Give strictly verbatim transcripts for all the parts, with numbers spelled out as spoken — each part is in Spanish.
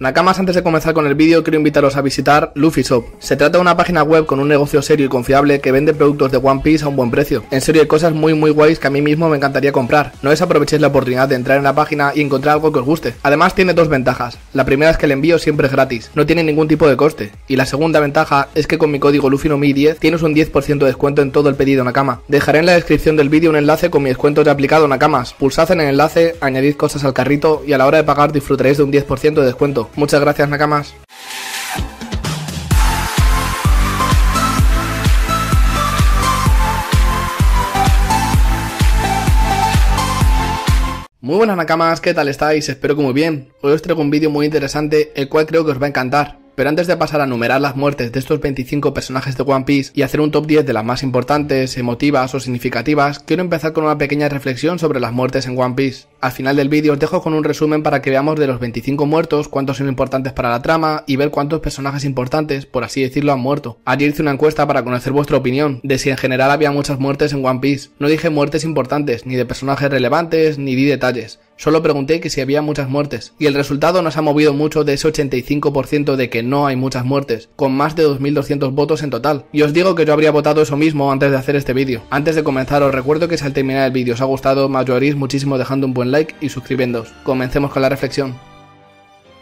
Nakamas, antes de comenzar con el vídeo quiero invitaros a visitar Luffy Shop. Se trata de una página web con un negocio serio y confiable que vende productos de One Piece a un buen precio. En serio hay cosas muy muy guays que a mí mismo me encantaría comprar. No desaprovechéis la oportunidad de entrar en la página y encontrar algo que os guste. Además tiene dos ventajas. La primera es que el envío siempre es gratis, no tiene ningún tipo de coste. Y la segunda ventaja es que con mi código Luffy Nomi diez tienes un diez por ciento de descuento en todo el pedido Nakama. Dejaré en la descripción del vídeo un enlace con mi descuento de aplicado Nakamas. Pulsad en el enlace, añadid cosas al carrito y a la hora de pagar disfrutaréis de un diez por ciento de descuento. Muchas gracias, Nakamas. Muy buenas, Nakamas, ¿qué tal estáis? Espero que muy bien. Hoy os traigo un vídeo muy interesante, el cual creo que os va a encantar. Pero antes de pasar a numerar las muertes de estos veinticinco personajes de One Piece y hacer un top diez de las más importantes, emotivas o significativas, quiero empezar con una pequeña reflexión sobre las muertes en One Piece. Al final del vídeo os dejo con un resumen para que veamos de los veinticinco muertos cuántos son importantes para la trama y ver cuántos personajes importantes, por así decirlo, han muerto. Ayer hice una encuesta para conocer vuestra opinión de si en general había muchas muertes en One Piece. No dije muertes importantes, ni de personajes relevantes, ni di detalles. Solo pregunté que si había muchas muertes, y el resultado nos ha movido mucho de ese ochenta y cinco por ciento de que no hay muchas muertes, con más de dos mil doscientos votos en total. Y os digo que yo habría votado eso mismo antes de hacer este vídeo. Antes de comenzar os recuerdo que si al terminar el vídeo os ha gustado, me ayudaréis muchísimo dejando un buen like y suscribiéndoos. Comencemos con la reflexión.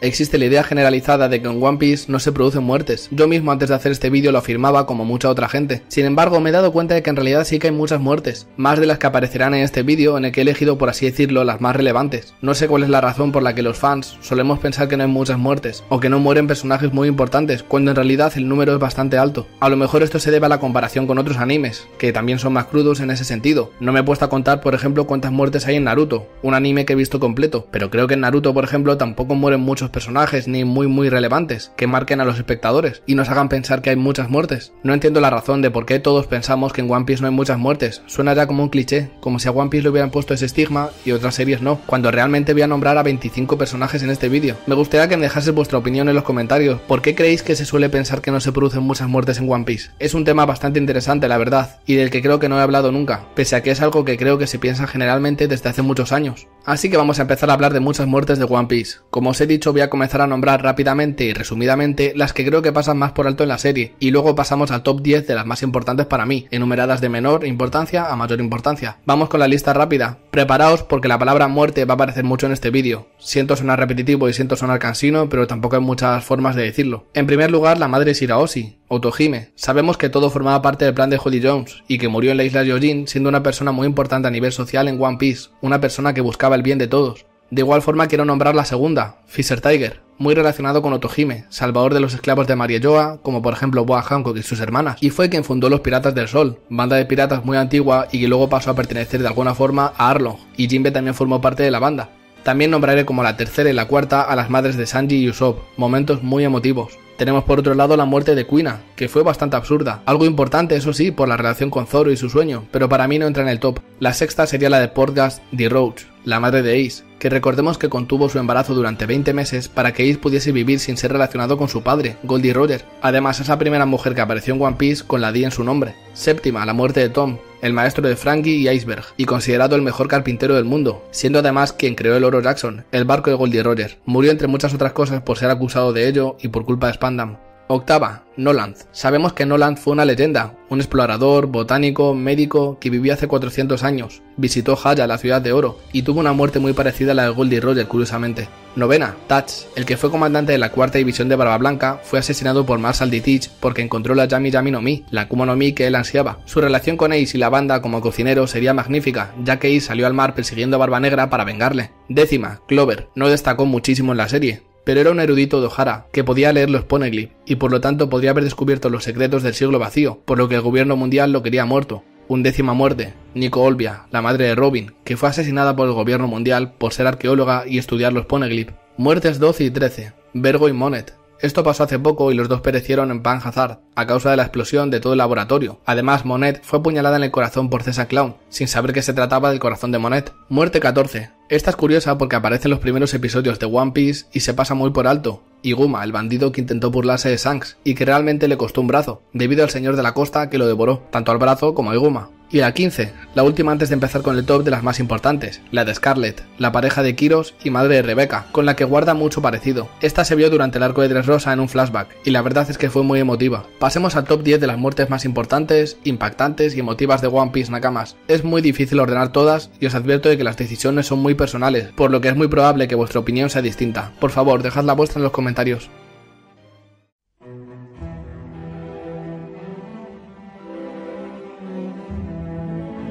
Existe la idea generalizada de que en One Piece no se producen muertes. Yo mismo antes de hacer este vídeo lo afirmaba como mucha otra gente. Sin embargo, me he dado cuenta de que en realidad sí que hay muchas muertes, más de las que aparecerán en este vídeo en el que he elegido, por así decirlo, las más relevantes. No sé cuál es la razón por la que los fans solemos pensar que no hay muchas muertes, o que no mueren personajes muy importantes, cuando en realidad el número es bastante alto. A lo mejor esto se debe a la comparación con otros animes, que también son más crudos en ese sentido. No me he puesto a contar, por ejemplo, cuántas muertes hay en Naruto, un anime que he visto completo, pero creo que en Naruto, por ejemplo, tampoco mueren muchos personajes ni muy muy relevantes que marquen a los espectadores y nos hagan pensar que hay muchas muertes. No entiendo la razón de por qué todos pensamos que en One Piece no hay muchas muertes. Suena ya como un cliché, como si a One Piece le hubieran puesto ese estigma y otras series no, cuando realmente voy a nombrar a veinticinco personajes en este vídeo. Me gustaría que me dejaseis vuestra opinión en los comentarios. ¿Por qué creéis que se suele pensar que no se producen muchas muertes en One Piece? Es un tema bastante interesante, la verdad, y del que creo que no he hablado nunca, pese a que es algo que creo que se piensa generalmente desde hace muchos años. Así que vamos a empezar a hablar de muchas muertes de One Piece. Como os he dicho, voy a comenzar a nombrar rápidamente y resumidamente las que creo que pasan más por alto en la serie, y luego pasamos al top diez de las más importantes para mí, enumeradas de menor importancia a mayor importancia. Vamos con la lista rápida. Preparaos porque la palabra muerte va a aparecer mucho en este vídeo. Siento sonar repetitivo y siento sonar cansino, pero tampoco hay muchas formas de decirlo. En primer lugar, la madre Shirahoshi, Otohime. Sabemos que todo formaba parte del plan de Holly Jones y que murió en la isla Jojin siendo una persona muy importante a nivel social en One Piece, una persona que buscaba el bien de todos. De igual forma quiero nombrar la segunda, Fisher Tiger, muy relacionado con Otohime, salvador de los esclavos de Mariejois, como por ejemplo Boa Hancock y sus hermanas, y fue quien fundó los Piratas del Sol, banda de piratas muy antigua y que luego pasó a pertenecer de alguna forma a Arlong, y Jinbe también formó parte de la banda. También nombraré como la tercera y la cuarta a las madres de Sanji y Usopp, momentos muy emotivos. Tenemos por otro lado la muerte de Quina, que fue bastante absurda, algo importante eso sí por la relación con Zoro y su sueño, pero para mí no entra en el top. La sexta sería la de Poneglyphs D. Roger, la madre de Ace, que recordemos que contuvo su embarazo durante veinte meses para que Ace pudiese vivir sin ser relacionado con su padre, Gol D. Roger. Además es la primera mujer que apareció en One Piece con la D en su nombre. Séptima, la muerte de Tom, el maestro de Frankie y Iceberg, y considerado el mejor carpintero del mundo, siendo además quien creó el Oro Jackson, el barco de Gol D. Roger. Murió entre muchas otras cosas por ser acusado de ello y por culpa de Spandam. Octava, Noland. Sabemos que Noland fue una leyenda, un explorador, botánico, médico que vivió hace cuatrocientos años, visitó Jaya, la ciudad de oro, y tuvo una muerte muy parecida a la de Gol D. Roger, curiosamente. Novena, Thatch, el que fue comandante de la cuarta división de Barba Blanca, fue asesinado por Marshal D. Teach porque encontró la Yami Yami no Mi, la Akuma no Mi que él ansiaba. Su relación con Ace y la banda como cocinero sería magnífica, ya que Ace salió al mar persiguiendo a Barba Negra para vengarle. Décima, Clover, no destacó muchísimo en la serie, pero era un erudito de O'Hara, que podía leer los Poneglyphs, y por lo tanto podría haber descubierto los secretos del siglo vacío, por lo que el gobierno mundial lo quería muerto. Undécima muerte, Nico Olvia, la madre de Robin, que fue asesinada por el gobierno mundial por ser arqueóloga y estudiar los Poneglyphs. Muertes doce y trece, Vergo y Monet. Esto pasó hace poco y los dos perecieron en Panhazard a causa de la explosión de todo el laboratorio. Además, Monet fue apuñalada en el corazón por César Clown, sin saber que se trataba del corazón de Monet. Muerte catorce. Esta es curiosa porque aparece en los primeros episodios de One Piece y se pasa muy por alto. Higuma, el bandido que intentó burlarse de Shanks y que realmente le costó un brazo, debido al señor de la costa que lo devoró, tanto al brazo como a Higuma. Y la quince, la última antes de empezar con el top de las más importantes, la de Scarlett, la pareja de Kiros y madre de Rebecca, con la que guarda mucho parecido. Esta se vio durante el arco de Dressrosa en un flashback, y la verdad es que fue muy emotiva. Pasemos al top diez de las muertes más importantes, impactantes y emotivas de One Piece, Nakamas. Es muy difícil ordenar todas y os advierto de que las decisiones son muy personales, por lo que es muy probable que vuestra opinión sea distinta. Por favor, dejad la vuestra en los comentarios.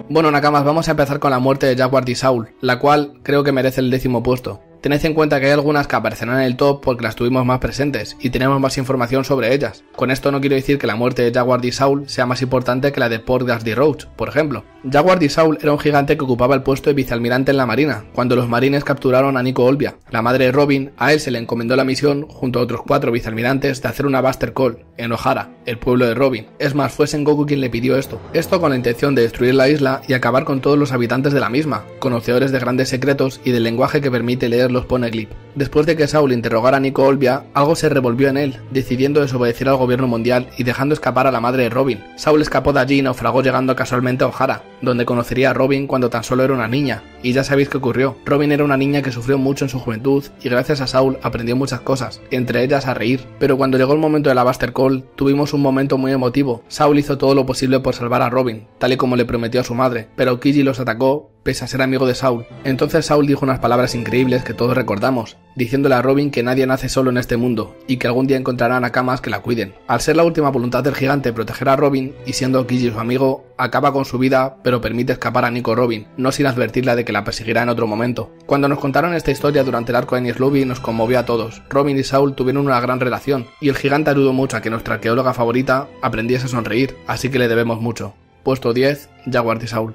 Bueno, Nakamas, vamos a empezar con la muerte de Jaguar D. Saul, la cual creo que merece el décimo puesto. Tened en cuenta que hay algunas que aparecerán en el top porque las tuvimos más presentes y tenemos más información sobre ellas. Con esto no quiero decir que la muerte de Jaguar D. Saul sea más importante que la de Poneglyphs D. Roach, por ejemplo. Jaguar D. Saul era un gigante que ocupaba el puesto de vicealmirante en la marina, cuando los marines capturaron a Nico Olvia, la madre de Robin. A él se le encomendó la misión, junto a otros cuatro vicealmirantes, de hacer una Buster Call en O'Hara, el pueblo de Robin. Es más, fue Sengoku quien le pidió esto. Esto con la intención de destruir la isla y acabar con todos los habitantes de la misma, conocedores de grandes secretos y del lenguaje que permite leer los Poneglyphs. Después de que Saul interrogara a Nico Olvia, algo se revolvió en él, decidiendo desobedecer al gobierno mundial y dejando escapar a la madre de Robin. Saul escapó de allí y naufragó llegando casualmente a O'Hara, donde conocería a Robin cuando tan solo era una niña. Y ya sabéis qué ocurrió. Robin era una niña que sufrió mucho en su juventud y gracias a Saul aprendió muchas cosas, entre ellas a reír. Pero cuando llegó el momento de la Buster Call, tuvimos un momento muy emotivo. Saul hizo todo lo posible por salvar a Robin, tal y como le prometió a su madre, pero Kiji los atacó pese a ser amigo de Saul. Entonces Saul dijo unas palabras increíbles que todos recordamos, diciéndole a Robin que nadie nace solo en este mundo y que algún día encontrarán Nakamas que la cuiden. Al ser la última voluntad del gigante proteger a Robin y siendo Kiji su amigo, acaba con su vida pero permite escapar a Nico Robin, no sin advertirla de que la perseguirá en otro momento. Cuando nos contaron esta historia durante el arco de Enies Lobby nos conmovió a todos. Robin y Saul tuvieron una gran relación y el gigante ayudó mucho a que nuestra arqueóloga favorita aprendiese a sonreír, así que le debemos mucho. Puesto diez, Jaguar D. Saul.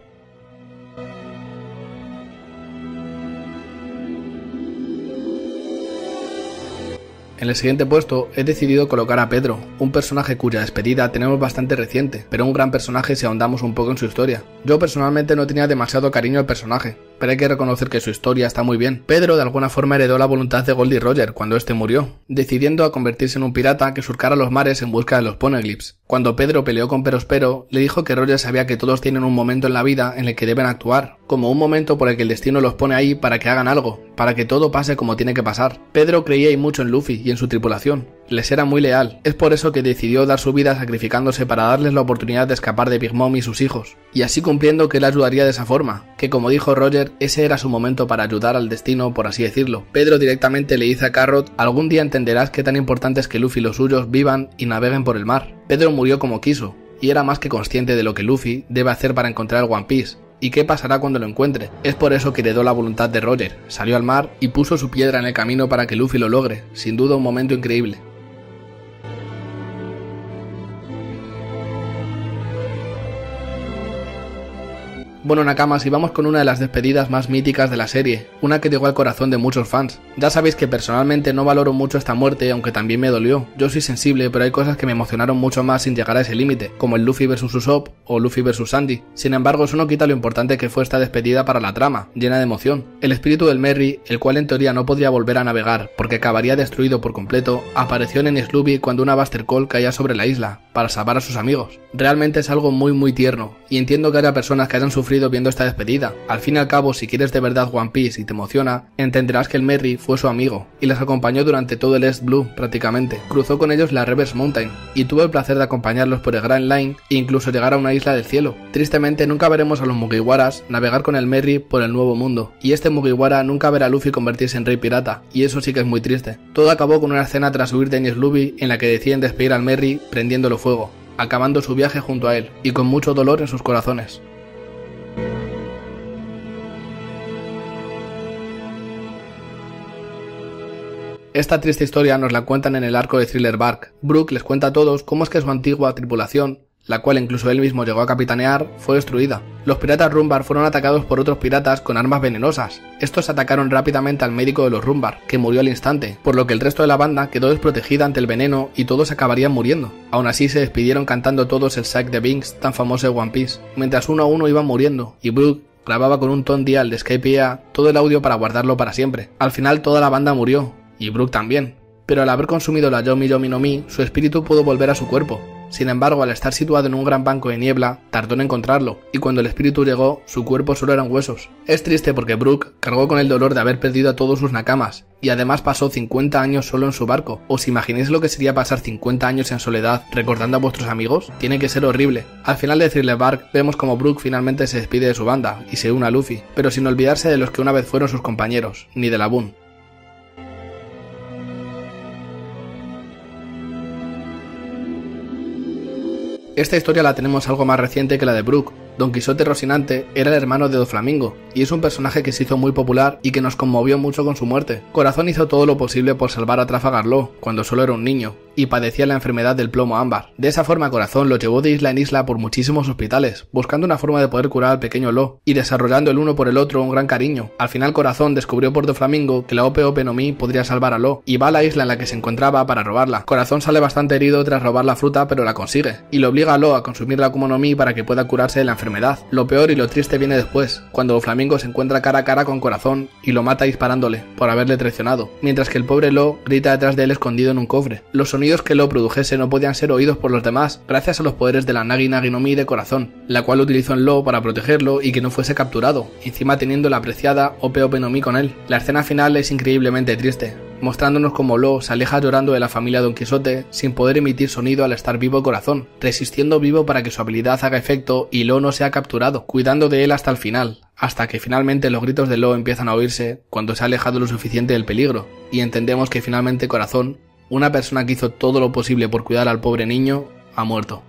En el siguiente puesto he decidido colocar a Pedro, un personaje cuya despedida tenemos bastante reciente, pero un gran personaje si ahondamos un poco en su historia. Yo personalmente no tenía demasiado cariño al personaje, pero hay que reconocer que su historia está muy bien. Pedro de alguna forma heredó la voluntad de Gol D. Roger cuando este murió, decidiendo a convertirse en un pirata que surcara los mares en busca de los Poneglyphs. Cuando Pedro peleó con Perospero, le dijo que Roger sabía que todos tienen un momento en la vida en el que deben actuar, como un momento por el que el destino los pone ahí para que hagan algo, para que todo pase como tiene que pasar. Pedro creía y mucho en Luffy y en su tripulación. Les era muy leal. Es por eso que decidió dar su vida sacrificándose para darles la oportunidad de escapar de Big Mom y sus hijos, y así cumpliendo que él ayudaría de esa forma, que como dijo Roger, ese era su momento para ayudar al destino, por así decirlo. Pedro directamente le dice a Carrot: algún día entenderás qué tan importante es que Luffy y los suyos vivan y naveguen por el mar. Pedro murió como quiso, y era más que consciente de lo que Luffy debe hacer para encontrar el One Piece, y qué pasará cuando lo encuentre. Es por eso que heredó la voluntad de Roger, salió al mar y puso su piedra en el camino para que Luffy lo logre. Sin duda un momento increíble. Bueno, Nakamas, y vamos con una de las despedidas más míticas de la serie, una que llegó al corazón de muchos fans. Ya sabéis que personalmente no valoro mucho esta muerte, aunque también me dolió. Yo soy sensible, pero hay cosas que me emocionaron mucho más sin llegar a ese límite, como el Luffy versus Usopp o Luffy versus Sanji. Sin embargo, eso no quita lo importante que fue esta despedida para la trama, llena de emoción. El espíritu del Merry, el cual en teoría no podría volver a navegar porque acabaría destruido por completo, apareció en Enies Lobby cuando una Buster Call caía sobre la isla, para salvar a sus amigos. Realmente es algo muy muy tierno, y entiendo que haya personas que hayan sufrido viendo esta despedida. Al fin y al cabo, si quieres de verdad One Piece y te emociona, entenderás que el Merry fue su amigo y les acompañó durante todo el East Blue prácticamente. Cruzó con ellos la Reverse Mountain y tuvo el placer de acompañarlos por el Grand Line e incluso llegar a una isla del cielo. Tristemente nunca veremos a los Mugiwaras navegar con el Merry por el nuevo mundo, y este Mugiwara nunca verá a Luffy convertirse en rey pirata, y eso sí que es muy triste. Todo acabó con una escena tras huir de Enies Lobby en la que deciden despedir al Merry prendiéndolo fuego, acabando su viaje junto a él y con mucho dolor en sus corazones. Esta triste historia nos la cuentan en el arco de Thriller Bark. Brook les cuenta a todos cómo es que su antigua tripulación, la cual incluso él mismo llegó a capitanear, fue destruida. Los piratas Rumbar fueron atacados por otros piratas con armas venenosas. Estos atacaron rápidamente al médico de los Rumbar, que murió al instante, por lo que el resto de la banda quedó desprotegida ante el veneno y todos acabarían muriendo. Aún así se despidieron cantando todos el Sack de Binks, tan famoso de One Piece, mientras uno a uno iban muriendo, y Brook grababa con un ton dial de Skype todo el audio para guardarlo para siempre. Al final toda la banda murió, y Brook también, pero al haber consumido la Yomi Yomi no Mi, su espíritu pudo volver a su cuerpo. Sin embargo, al estar situado en un gran banco de niebla, tardó en encontrarlo, y cuando el espíritu llegó, su cuerpo solo eran huesos. Es triste porque Brook cargó con el dolor de haber perdido a todos sus nakamas, y además pasó cincuenta años solo en su barco. ¿Os imagináis lo que sería pasar cincuenta años en soledad recordando a vuestros amigos? Tiene que ser horrible. Al final de Thriller Bark, vemos como Brook finalmente se despide de su banda, y se une a Luffy, pero sin olvidarse de los que una vez fueron sus compañeros, ni de la Boom. Esta historia la tenemos algo más reciente que la de Brook. Don Quijote Rocinante era el hermano de Doflamingo, y es un personaje que se hizo muy popular y que nos conmovió mucho con su muerte. Corazón hizo todo lo posible por salvar a Trafalgar Law cuando solo era un niño, y padecía la enfermedad del plomo ámbar. De esa forma Corazón lo llevó de isla en isla por muchísimos hospitales, buscando una forma de poder curar al pequeño Law, y desarrollando el uno por el otro un gran cariño. Al final Corazón descubrió por Doflamingo que la O P O P no Mi podría salvar a Law, y va a la isla en la que se encontraba para robarla. Corazón sale bastante herido tras robar la fruta, pero la consigue, y lo obliga a Law a consumir la Akuma no Mi para que pueda curarse de la enfermedad. Lo peor y lo triste viene después, cuando Doflamingo se encuentra cara a cara con Corazón y lo mata disparándole, por haberle traicionado, mientras que el pobre Law grita detrás de él escondido en un cofre. Los sonidos que Law produjese no podían ser oídos por los demás, gracias a los poderes de la Nagi Nagi no Mi de Corazón, la cual utilizó en Law para protegerlo y que no fuese capturado, encima teniendo la apreciada O P O P no Mi con él. La escena final es increíblemente triste, mostrándonos cómo Law se aleja llorando de la familia Don Quijote sin poder emitir sonido al estar vivo Corazón, resistiendo vivo para que su habilidad haga efecto y Law no sea capturado, cuidando de él hasta el final, hasta que finalmente los gritos de Law empiezan a oírse cuando se ha alejado lo suficiente del peligro, y entendemos que finalmente Corazón, una persona que hizo todo lo posible por cuidar al pobre niño, ha muerto.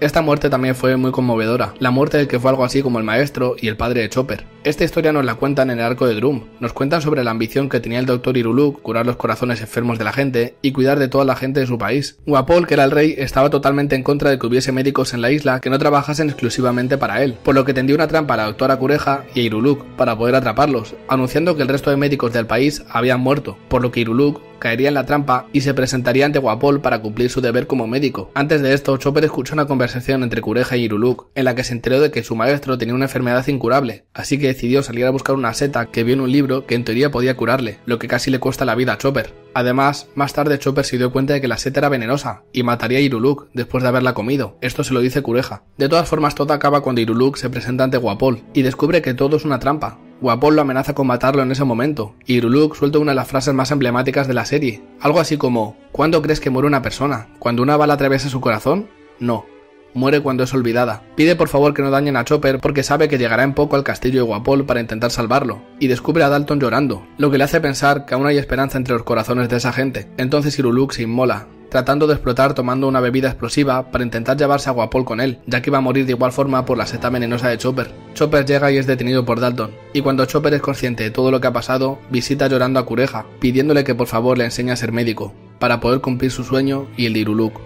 Esta muerte también fue muy conmovedora, la muerte del que fue algo así como el maestro y el padre de Chopper. Esta historia nos la cuentan en el arco de Drum, nos cuentan sobre la ambición que tenía el doctor Iruluk, curar los corazones enfermos de la gente y cuidar de toda la gente de su país. Wapol, que era el rey, estaba totalmente en contra de que hubiese médicos en la isla que no trabajasen exclusivamente para él, por lo que tendió una trampa a la doctora Kureha y a Iruluk para poder atraparlos, anunciando que el resto de médicos del país habían muerto, por lo que Iruluk caería en la trampa y se presentaría ante Wapol para cumplir su deber como médico. Antes de esto, Chopper escuchó una conversación entre Kureha y Iruluk, en la que se enteró de que su maestro tenía una enfermedad incurable, así que decidió salir a buscar una seta que vio en un libro que en teoría podía curarle, lo que casi le cuesta la vida a Chopper. Además, más tarde Chopper se dio cuenta de que la seta era venenosa y mataría a Iruluk después de haberla comido. Esto se lo dice Kureha. De todas formas, todo acaba cuando Iruluk se presenta ante Wapol y descubre que todo es una trampa. Wapol lo amenaza con matarlo en ese momento, y Iruluk suelta una de las frases más emblemáticas de la serie, algo así como: ¿cuándo crees que muere una persona? ¿Cuando una bala atraviesa su corazón? No. Muere cuando es olvidada. Pide por favor que no dañen a Chopper porque sabe que llegará en poco al castillo de Wapol para intentar salvarlo, y descubre a Dalton llorando, lo que le hace pensar que aún hay esperanza entre los corazones de esa gente. Entonces Iruluk se inmola, tratando de explotar tomando una bebida explosiva para intentar llevarse a Wapol con él, ya que iba a morir de igual forma por la seta venenosa de Chopper. Chopper llega y es detenido por Dalton, y cuando Chopper es consciente de todo lo que ha pasado, visita llorando a Kureha, pidiéndole que por favor le enseñe a ser médico, para poder cumplir su sueño y el de Iruluk.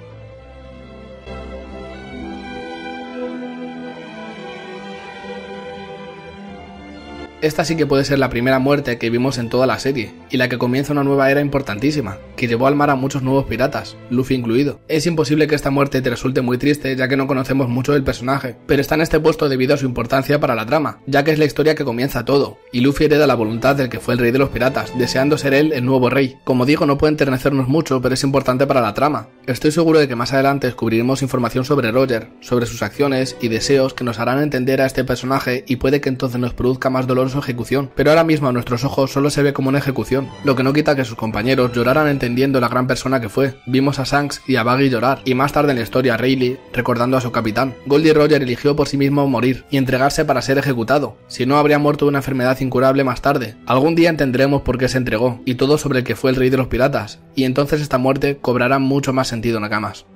Esta sí que puede ser la primera muerte que vimos en toda la serie, y la que comienza una nueva era importantísima, que llevó al mar a muchos nuevos piratas, Luffy incluido. Es imposible que esta muerte te resulte muy triste ya que no conocemos mucho del personaje, pero está en este puesto debido a su importancia para la trama, ya que es la historia que comienza todo, y Luffy hereda la voluntad del que fue el rey de los piratas, deseando ser él el nuevo rey. Como digo, no puede enternecernos mucho, pero es importante para la trama. Estoy seguro de que más adelante descubriremos información sobre Roger, sobre sus acciones y deseos que nos harán entender a este personaje, y puede que entonces nos produzca más dolor su ejecución, pero ahora mismo a nuestros ojos solo se ve como una ejecución, lo que no quita que sus compañeros lloraran entendiendo la gran persona que fue. Vimos a Shanks y a Baggy llorar, y más tarde en la historia a Rayleigh recordando a su capitán. Gol D. Roger eligió por sí mismo morir y entregarse para ser ejecutado, si no habría muerto de una enfermedad incurable más tarde. Algún día entenderemos por qué se entregó, y todo sobre el que fue el rey de los piratas, y entonces esta muerte cobrará mucho más sentido, nakamas.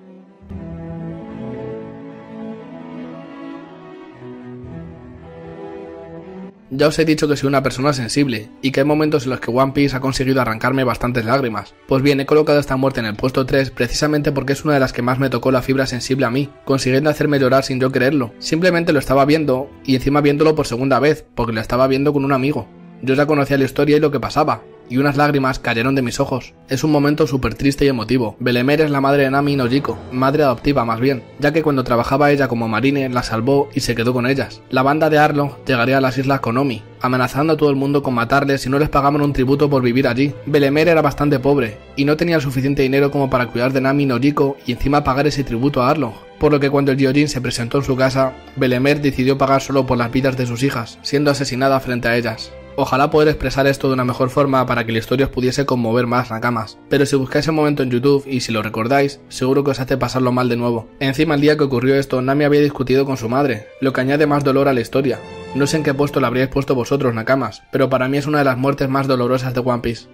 Ya os he dicho que soy una persona sensible, y que hay momentos en los que One Piece ha conseguido arrancarme bastantes lágrimas. Pues bien, he colocado esta muerte en el puesto tres precisamente porque es una de las que más me tocó la fibra sensible a mí, consiguiendo hacerme llorar sin yo quererlo. Simplemente lo estaba viendo, y encima viéndolo por segunda vez, porque lo estaba viendo con un amigo. Yo ya conocía la historia y lo que pasaba, y unas lágrimas cayeron de mis ojos. Es un momento súper triste y emotivo. Belemer es la madre de Nami y Nojiko, madre adoptiva más bien, ya que cuando trabajaba ella como marine la salvó y se quedó con ellas. La banda de Arlong llegaría a las islas Konomi, amenazando a todo el mundo con matarles si no les pagaban un tributo por vivir allí. Belemer era bastante pobre y no tenía el suficiente dinero como para cuidar de Nami y Nojiko y encima pagar ese tributo a Arlong, por lo que cuando el Jojin se presentó en su casa, Belemer decidió pagar solo por las vidas de sus hijas, siendo asesinada frente a ellas. Ojalá poder expresar esto de una mejor forma para que la historia os pudiese conmover más, nakamas. Pero si buscáis el momento en YouTube y si lo recordáis, seguro que os hace pasarlo mal de nuevo. Encima, el día que ocurrió esto, Nami había discutido con su madre, lo que añade más dolor a la historia. No sé en qué puesto la habríais puesto vosotros, nakamas, pero para mí es una de las muertes más dolorosas de One Piece.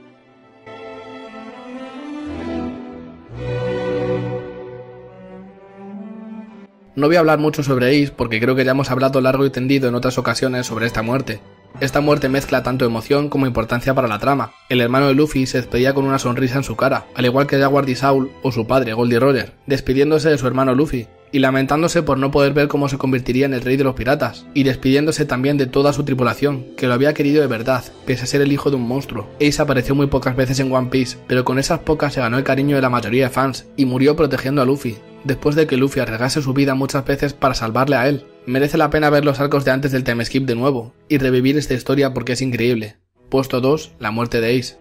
No voy a hablar mucho sobre Ace porque creo que ya hemos hablado largo y tendido en otras ocasiones sobre esta muerte. Esta muerte mezcla tanto emoción como importancia para la trama. El hermano de Luffy se despedía con una sonrisa en su cara, al igual que Jaguar D. Saul o su padre, Gol D. Roger, despidiéndose de su hermano Luffy y lamentándose por no poder ver cómo se convertiría en el rey de los piratas, y despidiéndose también de toda su tripulación, que lo había querido de verdad, pese a ser el hijo de un monstruo. Ace apareció muy pocas veces en One Piece, pero con esas pocas se ganó el cariño de la mayoría de fans y murió protegiendo a Luffy, después de que Luffy arriesgase su vida muchas veces para salvarle a él. Merece la pena ver los arcos de antes del time skip de nuevo y revivir esta historia porque es increíble. Puesto dos, la muerte de Ace.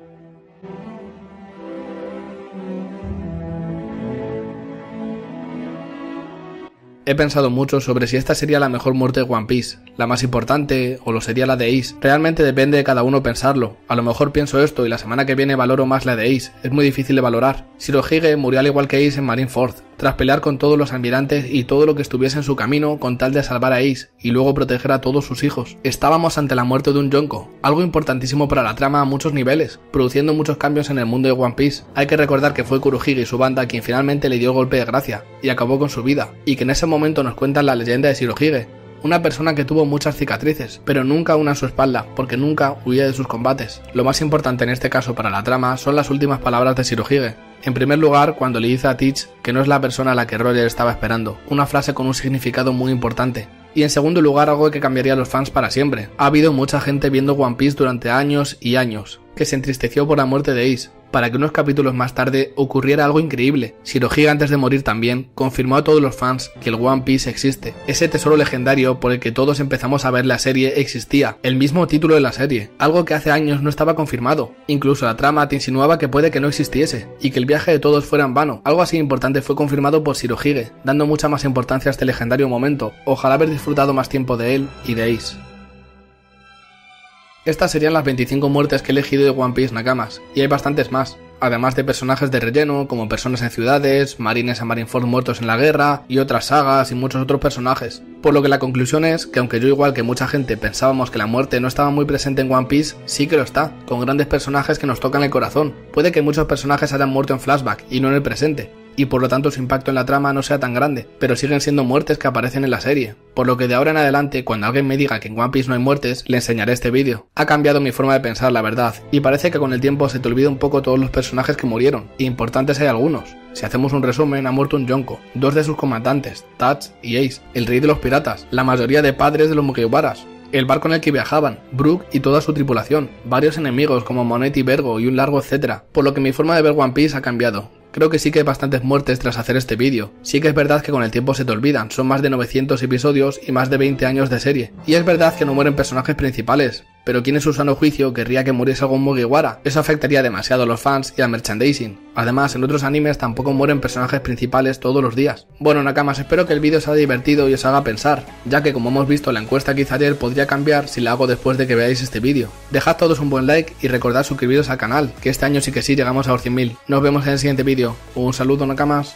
He pensado mucho sobre si esta sería la mejor muerte de One Piece, la más importante, o lo sería la de Ace. Realmente depende de cada uno pensarlo. A lo mejor pienso esto y la semana que viene valoro más la de Ace. Es muy difícil de valorar. Shirohige murió al igual que Ace en Marineford, tras pelear con todos los almirantes y todo lo que estuviese en su camino con tal de salvar a Ace y luego proteger a todos sus hijos. Estábamos ante la muerte de un Yonko, algo importantísimo para la trama a muchos niveles, produciendo muchos cambios en el mundo de One Piece. Hay que recordar que fue Kurohige y su banda quien finalmente le dio el golpe de gracia y acabó con su vida, y que en ese momento momento nos cuentan la leyenda de Shirohige, una persona que tuvo muchas cicatrices, pero nunca una en su espalda, porque nunca huía de sus combates. Lo más importante en este caso para la trama son las últimas palabras de Shirohige. En primer lugar, cuando le dice a Teach que no es la persona a la que Roger estaba esperando, una frase con un significado muy importante. Y en segundo lugar, algo que cambiaría a los fans para siempre. Ha habido mucha gente viendo One Piece durante años y años, que se entristeció por la muerte de Ace, para que unos capítulos más tarde ocurriera algo increíble. Shirohige, antes de morir también, confirmó a todos los fans que el One Piece existe. Ese tesoro legendario por el que todos empezamos a ver la serie existía, el mismo título de la serie, algo que hace años no estaba confirmado. Incluso la trama te insinuaba que puede que no existiese, y que el viaje de todos fuera en vano. Algo así importante fue confirmado por Shirohige, dando mucha más importancia a este legendario momento. Ojalá haber disfrutado más tiempo de él y de Ace. Estas serían las veinticinco muertes que he elegido de One Piece, nakamas, y hay bastantes más, además de personajes de relleno como personas en ciudades, marines a Marineford muertos en la guerra y otras sagas y muchos otros personajes. Por lo que la conclusión es que aunque yo, igual que mucha gente, pensábamos que la muerte no estaba muy presente en One Piece, sí que lo está, con grandes personajes que nos tocan el corazón. Puede que muchos personajes hayan muerto en flashback y no en el presente, y por lo tanto su impacto en la trama no sea tan grande, pero siguen siendo muertes que aparecen en la serie. Por lo que de ahora en adelante, cuando alguien me diga que en One Piece no hay muertes, le enseñaré este vídeo. Ha cambiado mi forma de pensar, la verdad, y parece que con el tiempo se te olvida un poco todos los personajes que murieron, y importantes hay algunos. Si hacemos un resumen, ha muerto un Yonko, dos de sus comandantes, Tats y Ace, el rey de los piratas, la mayoría de padres de los Mugiwaras, el barco en el que viajaban, Brook y toda su tripulación, varios enemigos como Monet y Vergo y un largo etcétera. Por lo que mi forma de ver One Piece ha cambiado. Creo que sí que hay bastantes muertes tras hacer este vídeo. Sí que es verdad que con el tiempo se te olvidan, son más de novecientos episodios y más de veinte años de serie. Y es verdad que no mueren personajes principales, pero ¿quién en su sano juicio querría que muriese algún Mugiwara? Eso afectaría demasiado a los fans y al merchandising. Además, en otros animes tampoco mueren personajes principales todos los días. Bueno, nakamas, espero que el vídeo os haya divertido y os haga pensar, ya que como hemos visto la encuesta que hice ayer podría cambiar si la hago después de que veáis este vídeo. Dejad todos un buen like y recordad suscribiros al canal, que este año sí que sí llegamos a los cien mil. Nos vemos en el siguiente vídeo. Un saludo, nakamas.